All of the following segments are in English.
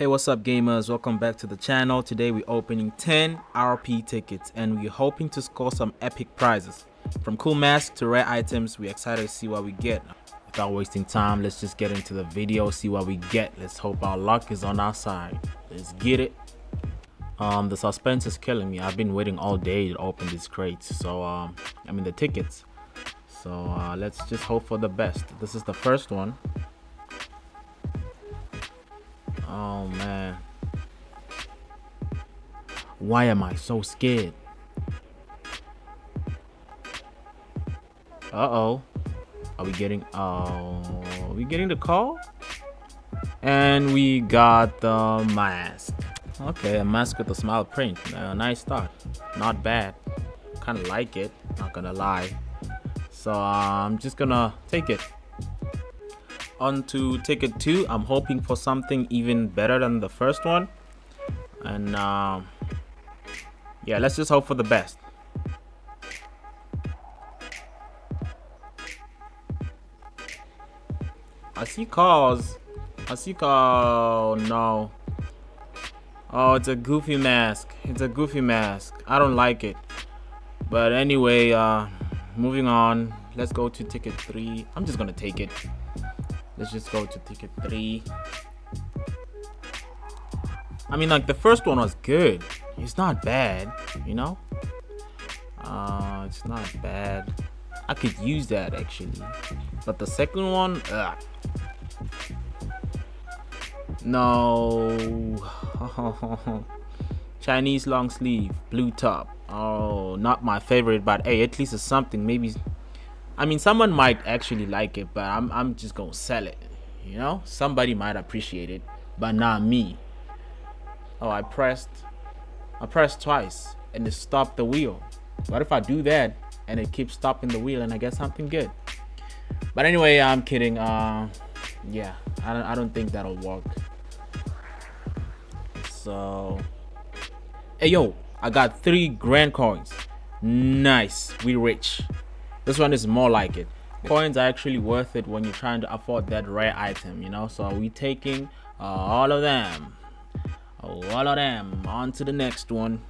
Hey, what's up gamers, welcome back to the channel. Today we're opening 10 RP tickets and we're hoping to score some epic prizes. From cool masks to rare items, we're excited to see what we get. Without wasting time, let's just get into the video, see what we get. Let's hope our luck is on our side. Let's get it. The suspense is killing me. I've been waiting all day to open these crates, so I mean the tickets. So let's just hope for the best. This is the first one. Oh man, why am I so scared? Uh-oh, are we getting the call? And we got the mask. Okay, a mask with a smile print. Nice start, not bad. Kind of like it, not gonna lie. So I'm just gonna take it. On to ticket 2. I'm hoping for something even better than the first one, and yeah, let's just hope for the best. I see cars. Oh no, oh, it's a goofy mask. I don't like it, but anyway, moving on. Let's go to ticket 3. I'm just gonna take it. Let's just go to ticket 3. I mean, like, the first one was good. It's not bad, you know? It's not bad. I could use that, actually. But the second one, ugh. No. Chinese long sleeve, blue top. Oh, not my favorite, but hey, at least it's something. Maybe... I mean, someone might actually like it, but I'm just gonna sell it, you know? Somebody might appreciate it, but not me. Oh, I pressed twice and it stopped the wheel. What if I do that and it keeps stopping the wheel and I get something good? But anyway, I'm kidding. Yeah, I don't think that'll work. So, hey yo, I got 3 grand coins. Nice, we rich. This one is more like it. Coins are actually worth it when you're trying to afford that rare item, you know? So we're taking all of them. On to the next one.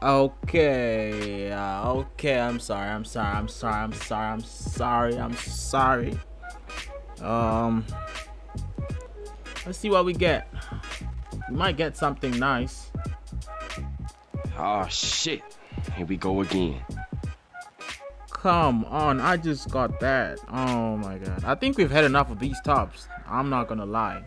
Okay, okay, I'm sorry. Let's see what we get. We might get something nice. Oh shit, here we go again. Come on, I just got that. Oh my god, I think we've had enough of these tops. I'm not gonna lie.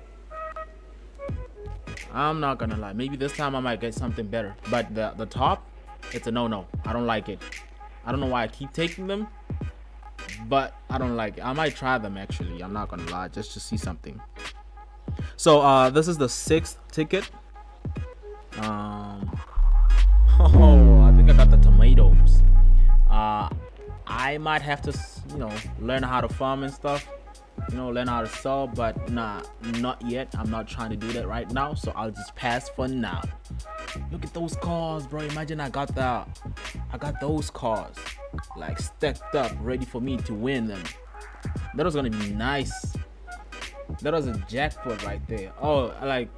Maybe this time I might get something better, but the top, it's a no-no. I don't like it. I don't know why I keep taking them, but I don't like it. I might try them, actually. I'm not gonna lie, just to see something. So this is the 6th ticket. Oh, I think I got the tomatoes. I might have to, you know, learn how to farm and stuff, you know, learn how to sell, but nah, not yet. I'm not trying to do that right now, so I'll just pass for now. Look at those cars, bro. Imagine I got those cars, like, stacked up, ready for me to win them. That was gonna be nice. That was a jackpot right there. Oh, like,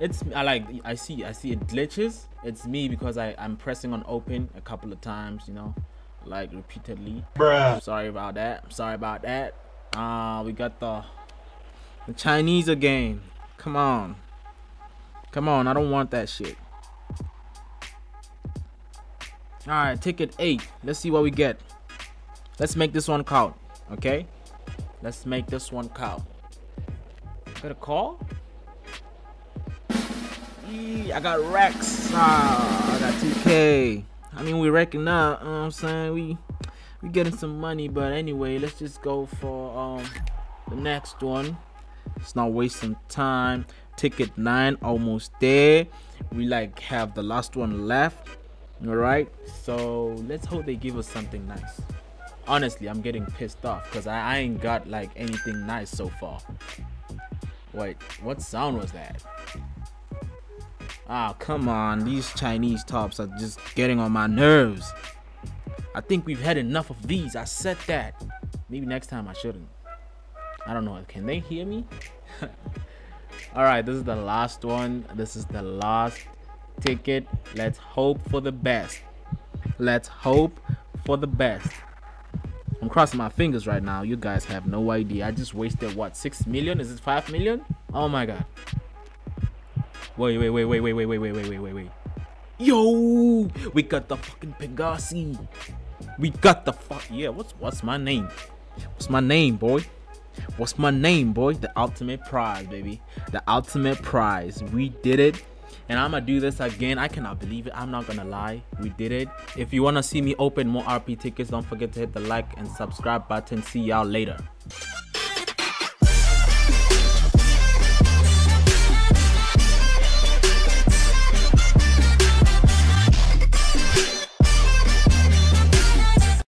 it's like I see it glitches. It's me because I'm pressing on open a couple of times, you know, like repeatedly. Bruh. Sorry about that. We got the Chinese again. Come on, I don't want that shit. Alright, ticket 8. Let's see what we get. Let's make this one count. Okay? Let's make this one count. Got a call? I got Rex. I got 2K. I mean, we reckon up, you know what I'm saying? We getting some money, but anyway, let's just go for the next one. Let's not waste some time. Ticket 9, almost there. We like have the last one left. Alright, so let's hope they give us something nice. Honestly, I'm getting pissed off because I ain't got like anything nice so far. Wait, what sound was that? Ah, come on, these Chinese tops are just getting on my nerves. I think we've had enough of these. I said that. Maybe next time I shouldn't. I don't know. Can they hear me? All right, this is the last one. This is the last ticket. Let's hope for the best. Let's hope for the best. I'm crossing my fingers right now. You guys have no idea. I just wasted what, 6 million? Is it 5 million? Oh my god. Wait. Yo, we got the fucking Pegasi. We got the fuck, yeah. What's my name? What's my name, boy? What's my name, boy? The ultimate prize, baby. The ultimate prize. We did it. And I'm gonna do this again. I cannot believe it. I'm not gonna lie, we did it. If you want to see me open more RP tickets, don't forget to hit the like and subscribe button. See y'all later.